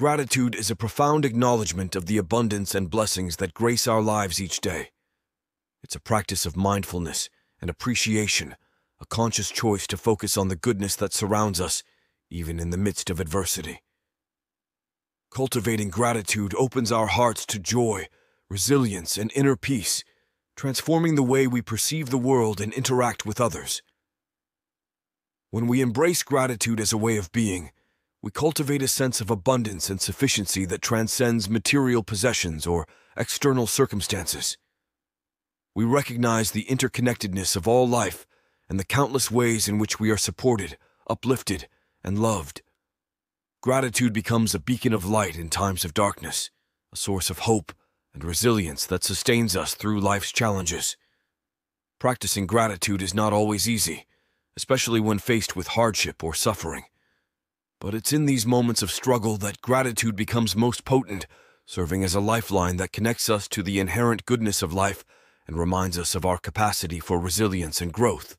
Gratitude is a profound acknowledgement of the abundance and blessings that grace our lives each day. It's a practice of mindfulness and appreciation, a conscious choice to focus on the goodness that surrounds us, even in the midst of adversity. Cultivating gratitude opens our hearts to joy, resilience, and inner peace, transforming the way we perceive the world and interact with others. When we embrace gratitude as a way of being, we cultivate a sense of abundance and sufficiency that transcends material possessions or external circumstances. We recognize the interconnectedness of all life and the countless ways in which we are supported, uplifted, and loved. Gratitude becomes a beacon of light in times of darkness, a source of hope and resilience that sustains us through life's challenges. Practicing gratitude is not always easy, especially when faced with hardship or suffering. But it's in these moments of struggle that gratitude becomes most potent, serving as a lifeline that connects us to the inherent goodness of life and reminds us of our capacity for resilience and growth.